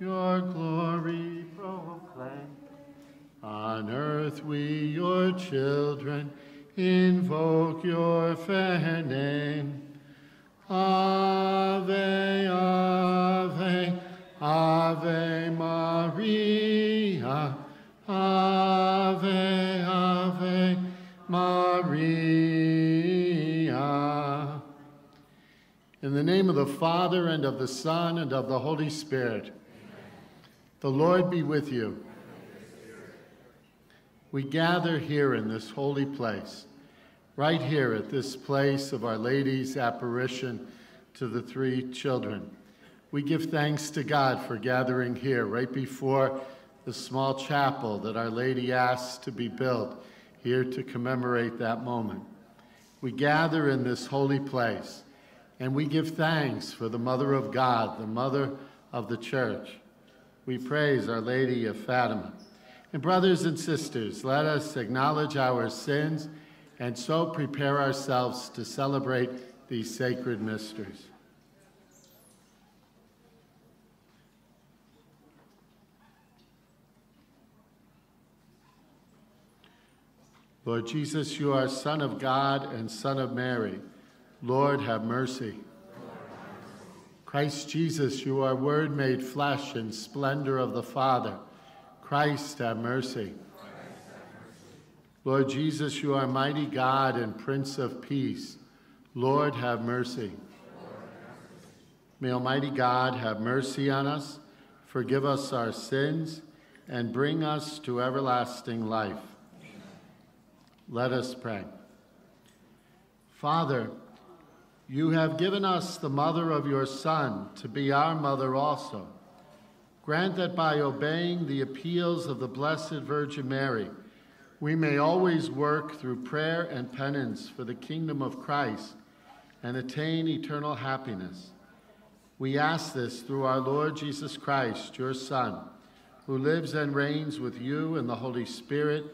your glory proclaim. On earth we, your children, invoke your fair name. Ave, Ave, Ave Maria, Ave, Ave Maria. In the name of the Father, and of the Son, and of the Holy Spirit. Amen. The Lord be with you. And with your spirit. We gather here in this holy place, right here at this place of Our Lady's apparition to the three children. We give thanks to God for gathering here right before the small chapel that Our Lady asked to be built here to commemorate that moment. We gather in this holy place and we give thanks for the Mother of God, the Mother of the Church. We praise Our Lady of Fatima. And brothers and sisters, let us acknowledge our sins and so prepare ourselves to celebrate these sacred mysteries. Lord Jesus, you are Son of God and Son of Mary. Lord, have mercy. Christ Jesus, you are Word made flesh and splendor of the Father. Christ, have mercy. Lord Jesus, you are mighty God and Prince of Peace. Lord, have mercy. May Almighty God have mercy on us, forgive us our sins, and bring us to everlasting life. Let us pray. Father, you have given us the mother of your Son to be our mother also. Grant that by obeying the appeals of the Blessed Virgin Mary, we may always work through prayer and penance for the kingdom of Christ and attain eternal happiness. We ask this through our Lord Jesus Christ, your Son, who lives and reigns with you in the Holy Spirit,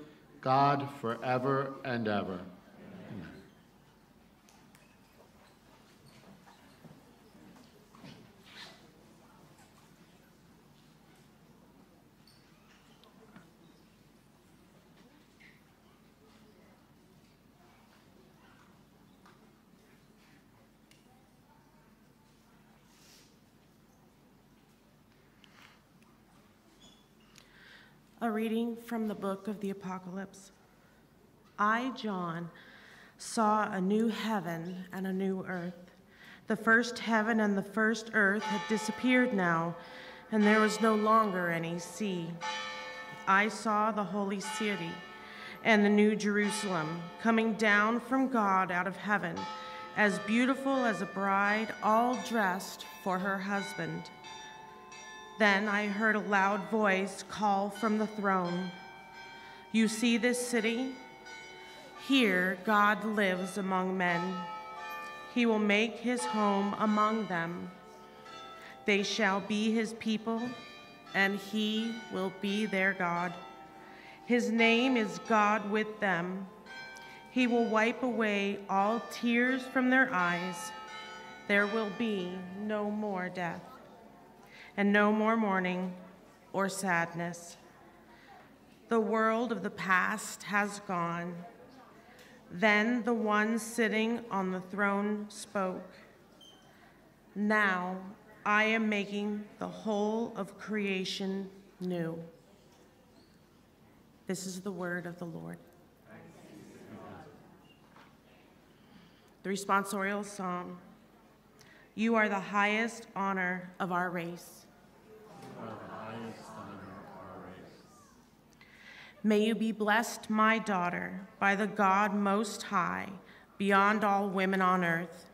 God, forever and ever. Amen. A reading from the book of the Apocalypse. I, John, saw a new heaven and a new earth. The first heaven and the first earth had disappeared now, and there was no longer any sea. I saw the holy city and the new Jerusalem coming down from God out of heaven, as beautiful as a bride, all dressed for her husband. Then I heard a loud voice call from the throne, "You see this city? Here God lives among men. He will make his home among them. They shall be his people, and he will be their God. His name is God with them. He will wipe away all tears from their eyes. There will be no more death, and no more mourning or sadness. The world of the past has gone." Then the one sitting on the throne spoke, "Now I am making the whole of creation new." This is the word of the Lord. The responsorial psalm. You are the highest honor of our race. May you be blessed, my daughter, by the God Most High, beyond all women on earth.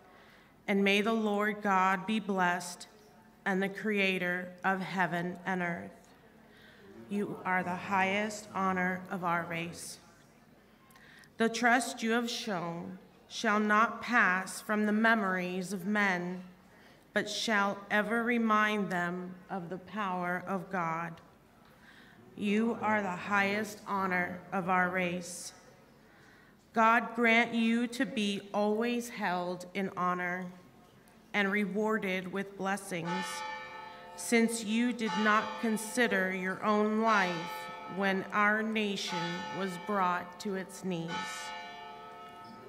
And may the Lord God be blessed, and the Creator of heaven and earth. You are the highest honor of our race. The trust you have shown shall not pass from the memories of men, but shall ever remind them of the power of God. You are the highest honor of our race. God grant you to be always held in honor and rewarded with blessings, since you did not consider your own life when our nation was brought to its knees.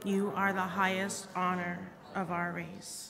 You are the highest honor of our race.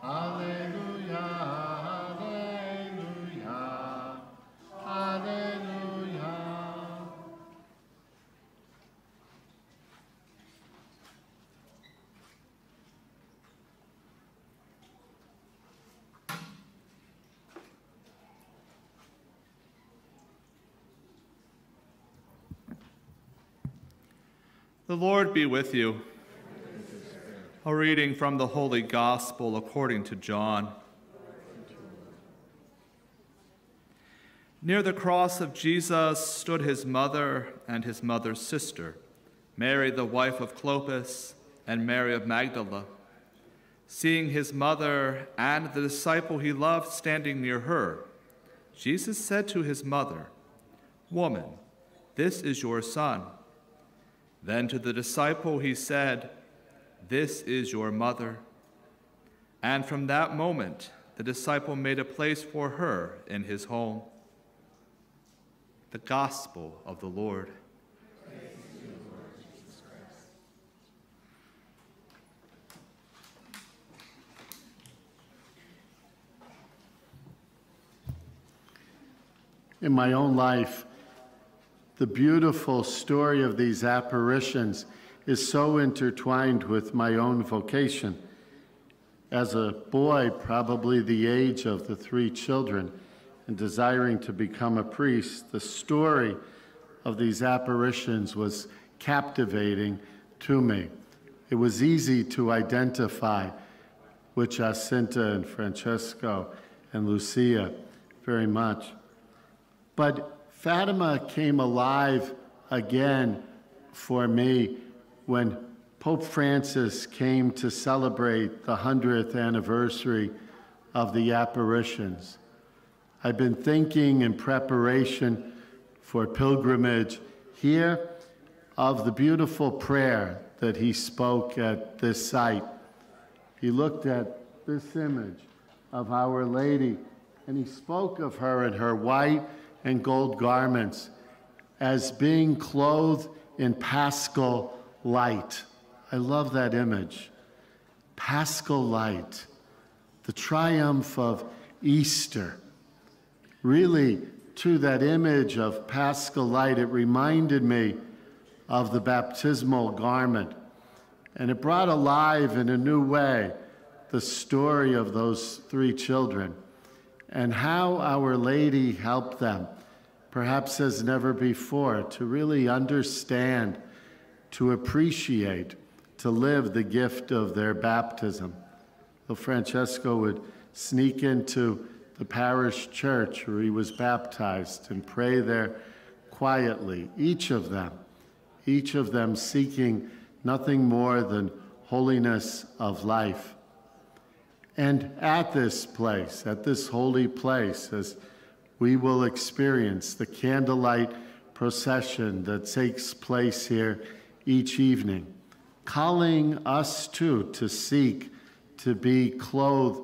hallelujah, hallelujah, hallelujah. The Lord be with you. A reading from the Holy Gospel according to John. Near the cross of Jesus stood his mother and his mother's sister, Mary the wife of Clopas and Mary of Magdala. Seeing his mother and the disciple he loved standing near her, Jesus said to his mother, "Woman, this is your son." Then to the disciple he said, "This is your mother." And from that moment, the disciple made a place for her in his home. The Gospel of the Lord. Praise to you, Lord Jesus Christ. In my own life, the beautiful story of these apparitions is so intertwined with my own vocation. As a boy, probably the age of the three children, and desiring to become a priest, the story of these apparitions was captivating to me. It was easy to identify with Jacinta and Francesco and Lucia very much. But Fátima came alive again for me when Pope Francis came to celebrate the 100th anniversary of the apparitions. I've been thinking in preparation for pilgrimage here of the beautiful prayer that he spoke at this site. He looked at this image of Our Lady, and he spoke of her in her white and gold garments as being clothed in paschal light. I love that image. Paschal light, the triumph of Easter. Really, to that image of paschal light, it reminded me of the baptismal garment, and it brought alive in a new way the story of those three children and how Our Lady helped them, perhaps as never before, to really understand, to appreciate, to live the gift of their baptism. So Francesco would sneak into the parish church where he was baptized and pray there quietly, each of them seeking nothing more than holiness of life. And at this place, at this holy place, as we will experience the candlelight procession that takes place here each evening, calling us too to seek to be clothed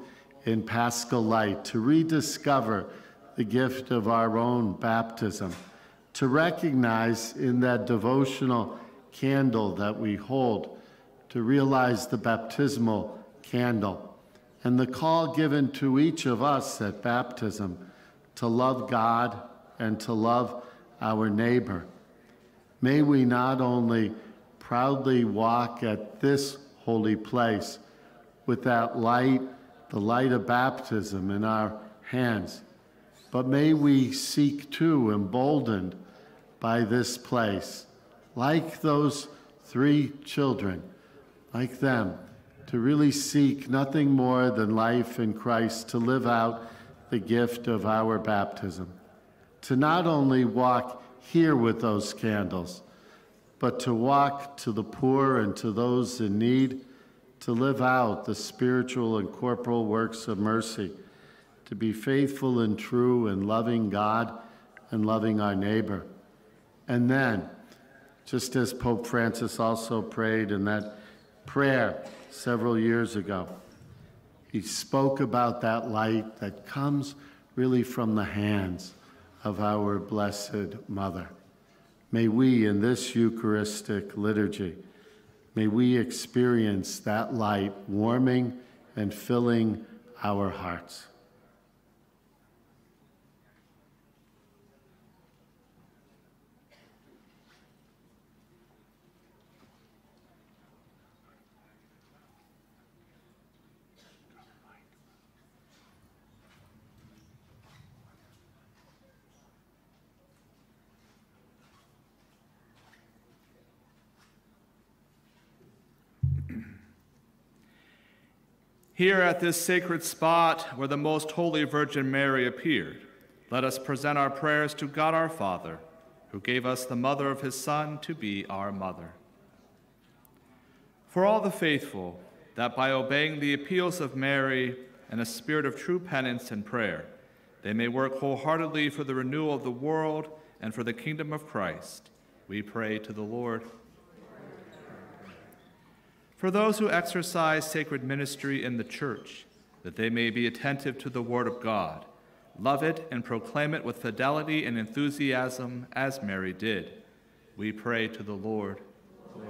in paschal light, to rediscover the gift of our own baptism, to recognize in that devotional candle that we hold, to realize the baptismal candle, and the call given to each of us at baptism to love God and to love our neighbor. May we not only proudly walk at this holy place with that light, the light of baptism in our hands, but may we seek too, emboldened by this place, like those three children, like them, to really seek nothing more than life in Christ, to live out the gift of our baptism, to not only walk here with those candles, but to walk to the poor and to those in need, to live out the spiritual and corporal works of mercy, to be faithful and true and loving God and loving our neighbor. And then, just as Pope Francis also prayed in that prayer several years ago, he spoke about that light that comes really from the hands of our Blessed Mother. May we, in this Eucharistic liturgy, may we experience that light warming and filling our hearts. Here at this sacred spot where the Most Holy Virgin Mary appeared, let us present our prayers to God our Father, who gave us the mother of his Son to be our mother. For all the faithful, that by obeying the appeals of Mary and a spirit of true penance and prayer, they may work wholeheartedly for the renewal of the world and for the kingdom of Christ, we pray to the Lord. For those who exercise sacred ministry in the church, that they may be attentive to the word of God, love it and proclaim it with fidelity and enthusiasm as Mary did, we pray to the Lord. Lord,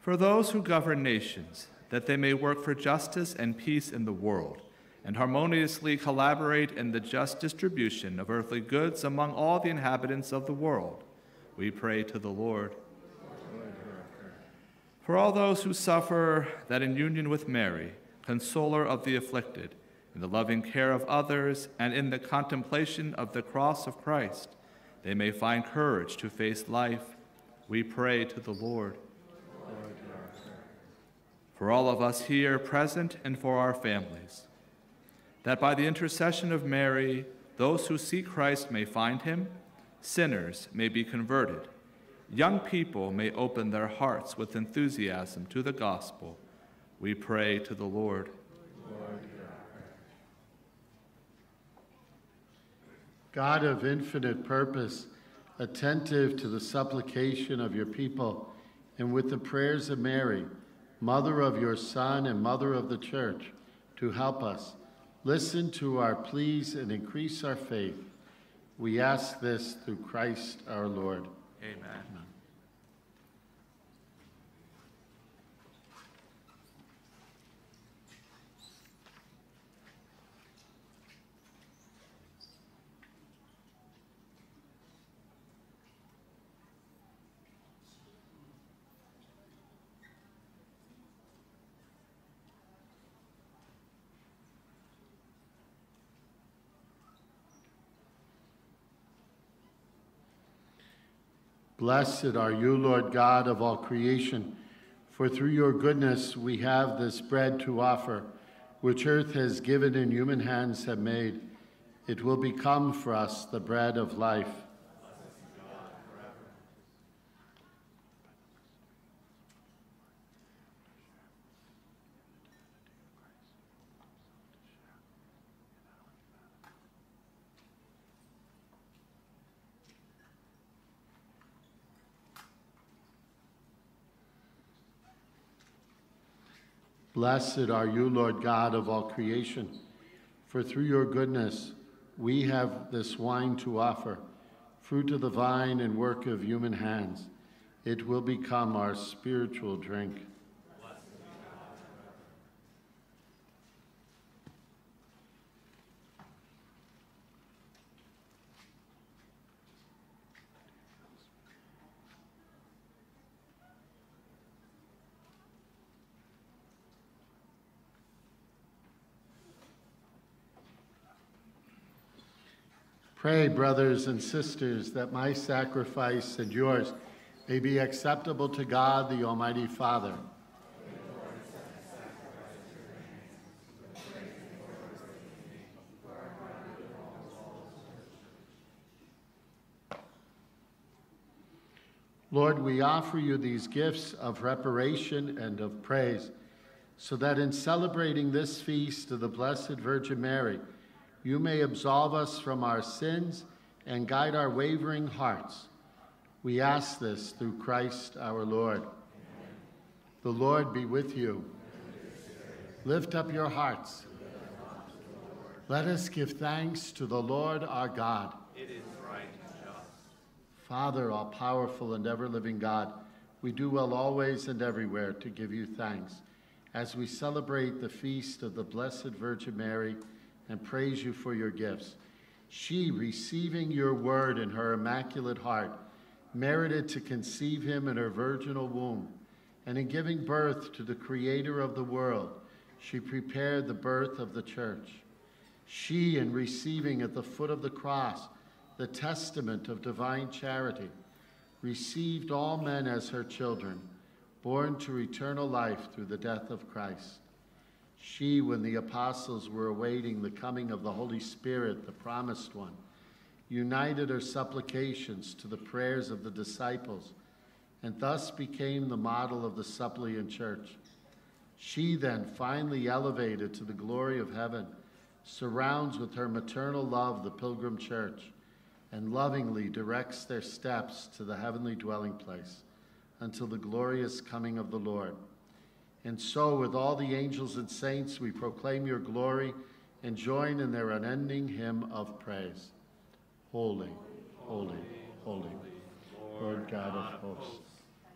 for those who govern nations, that they may work for justice and peace in the world, and harmoniously collaborate in the just distribution of earthly goods among all the inhabitants of the world, we pray to the Lord. For all those who suffer, that in union with Mary, consoler of the afflicted, in the loving care of others, and in the contemplation of the cross of Christ, they may find courage to face life, we pray to the Lord. Lord, hear our prayer. For all of us here present and for our families, that by the intercession of Mary, those who seek Christ may find him, sinners may be converted, young people may open their hearts with enthusiasm to the gospel, we pray to the Lord. Lord, hear our prayer. God of infinite purpose, attentive to the supplication of your people, and with the prayers of Mary, mother of your Son and mother of the church, to help us, listen to our pleas and increase our faith. We ask this through Christ our Lord. Amen. Amen. Blessed are you, Lord God of all creation, for through your goodness we have this bread to offer, which earth has given and human hands have made. It will become for us the bread of life. Blessed are you, Lord God of all creation, for through your goodness we have this wine to offer, fruit of the vine and work of human hands. It will become our spiritual drink. Pray, brothers and sisters, that my sacrifice and yours may be acceptable to God, the Almighty Father. Lord, we offer you these gifts of reparation and of praise, so that in celebrating this feast of the Blessed Virgin Mary, you may absolve us from our sins and guide our wavering hearts. We ask this through Christ our Lord. Amen. The Lord be with you. Lift up your hearts. Let us give thanks to the Lord our God. It is right and just. Father, all-powerful and ever-living God, we do well always and everywhere to give you thanks, as we celebrate the feast of the Blessed Virgin Mary and praise you for your gifts. She, receiving your word in her immaculate heart, merited to conceive him in her virginal womb, and in giving birth to the Creator of the world, she prepared the birth of the church. She, in receiving at the foot of the cross the testament of divine charity, received all men as her children, born to eternal life through the death of Christ. She, when the apostles were awaiting the coming of the Holy Spirit, the promised one, united her supplications to the prayers of the disciples, and thus became the model of the suppliant church. She then, finally elevated to the glory of heaven, surrounds with her maternal love the pilgrim church, and lovingly directs their steps to the heavenly dwelling place, until the glorious coming of the Lord. And so with all the angels and saints, we proclaim your glory and join in their unending hymn of praise. Holy, holy, holy, Lord God of hosts,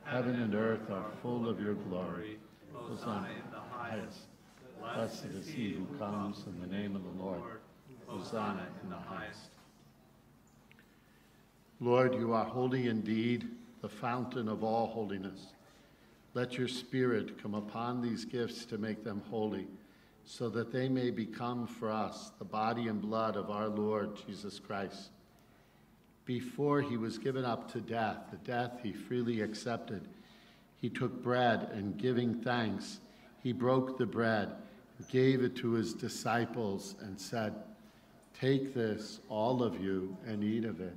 heaven and earth are full of your glory. Hosanna in the highest. Blessed is he who comes in the name of the Lord. Hosanna in the highest. Lord, you are holy indeed, the fountain of all holiness. Let your Spirit come upon these gifts to make them holy, so that they may become for us the body and blood of our Lord Jesus Christ. Before he was given up to death, the death he freely accepted, he took bread, and giving thanks, he broke the bread, gave it to his disciples, and said, "Take this, all of you, and eat of it.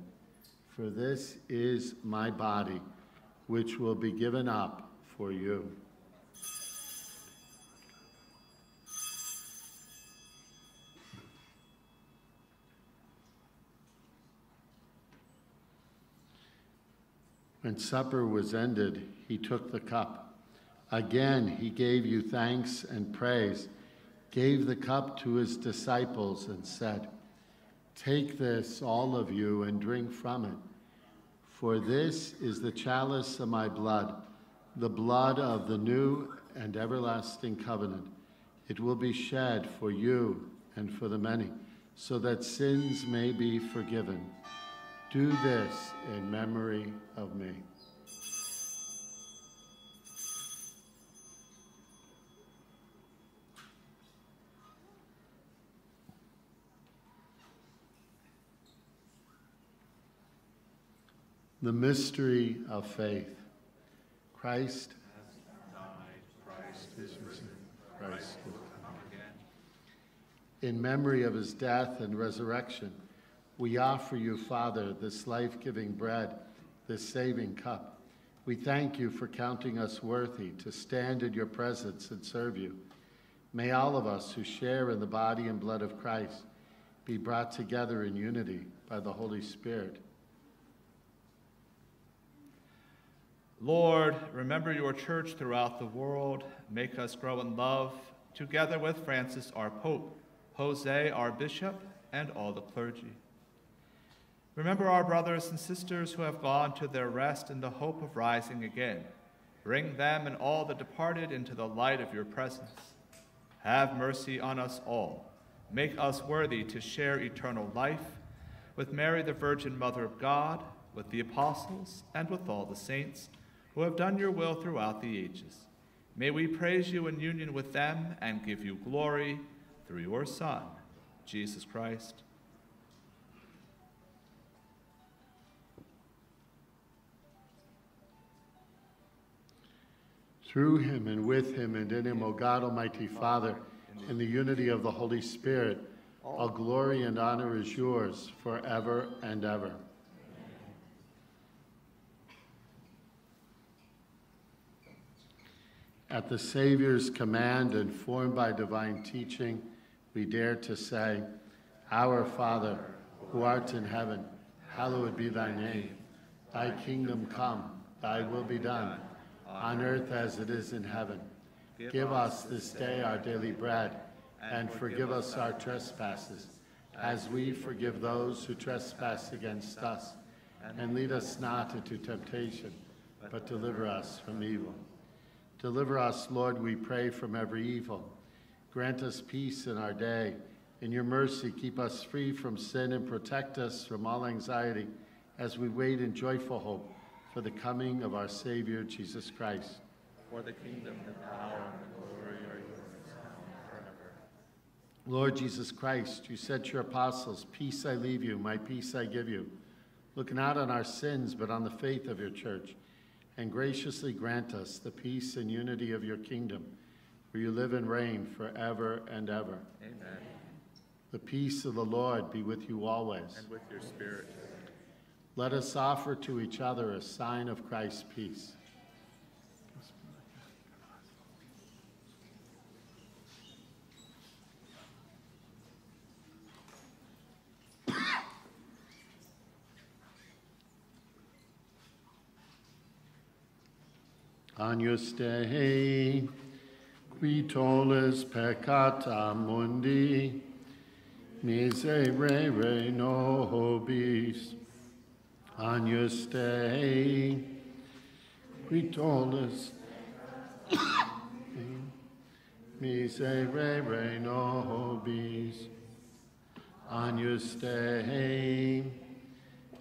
For this is my body, which will be given up for you." When supper was ended, he took the cup. Again, he gave you thanks and praise, gave the cup to his disciples, and said, "Take this, all of you, and drink from it. For this is the chalice of my blood, the blood of the new and everlasting covenant. It will be shed for you and for the many, so that sins may be forgiven. Do this in memory of me." The mystery of faith. Christ has died, Christ is risen, Christ will come again. In memory of his death and resurrection, we offer you, Father, this life-giving bread, this saving cup. We thank you for counting us worthy to stand in your presence and serve you. May all of us who share in the body and blood of Christ be brought together in unity by the Holy Spirit. Lord, remember your church throughout the world. Make us grow in love, together with Francis, our Pope, Jose, our Bishop, and all the clergy. Remember our brothers and sisters who have gone to their rest in the hope of rising again. Bring them and all the departed into the light of your presence. Have mercy on us all. Make us worthy to share eternal life with Mary, the Virgin Mother of God, with the apostles, and with all the saints, who have done your will throughout the ages. May we praise you in union with them and give you glory through your Son, Jesus Christ. Through him and with him and in him, O God, almighty Father, in the unity of the Holy Spirit, all glory and honor is yours forever and ever. At the Savior's command, informed by divine teaching, we dare to say, Our Father, who art in heaven, hallowed be thy name. Thy kingdom come, thy will be done, on earth as it is in heaven. Give us this day our daily bread, and forgive us our trespasses, as we forgive those who trespass against us. And lead us not into temptation, but deliver us from evil. Deliver us, Lord, we pray, from every evil. Grant us peace in our day. In your mercy, keep us free from sin and protect us from all anxiety as we wait in joyful hope for the coming of our Savior, Jesus Christ. For the kingdom, the power, and the glory are yours now forever. Lord Jesus Christ, you said to your apostles, Peace I leave you, my peace I give you. Look not on our sins, but on the faith of your church, and graciously grant us the peace and unity of your kingdom, where you live and reign forever and ever. Amen. The peace of the Lord be with you always. And with your spirit. Let us offer to each other a sign of Christ's peace. Agnus Dei, qui tolles peccata mundi, miserere nobis. Agnus Dei, qui tolles miserere nobis. Agnus Dei,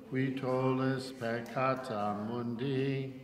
qui tolles peccata mundi,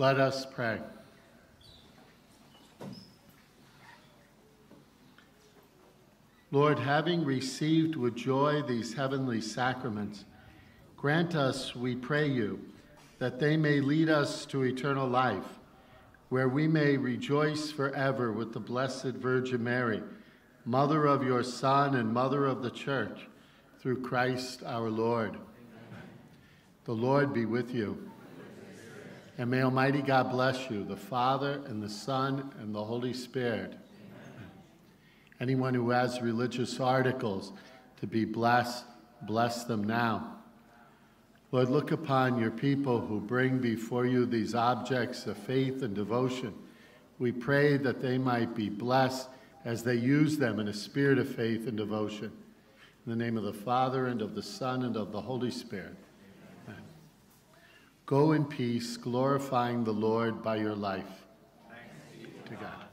Let us pray. Lord, having received with joy these heavenly sacraments, grant us, we pray you, that they may lead us to eternal life, where we may rejoice forever with the Blessed Virgin Mary, Mother of your Son and Mother of the Church, through Christ our Lord. Amen. The Lord be with you. And may Almighty God bless you, the Father and the Son and the Holy Spirit. Anyone who has religious articles to be blessed, bless them now. Lord, look upon your people who bring before you these objects of faith and devotion. We pray that they might be blessed as they use them in a spirit of faith and devotion. In the name of the Father, and of the Son, and of the Holy Spirit. Amen. Go in peace, glorifying the Lord by your life. Thanks be to God.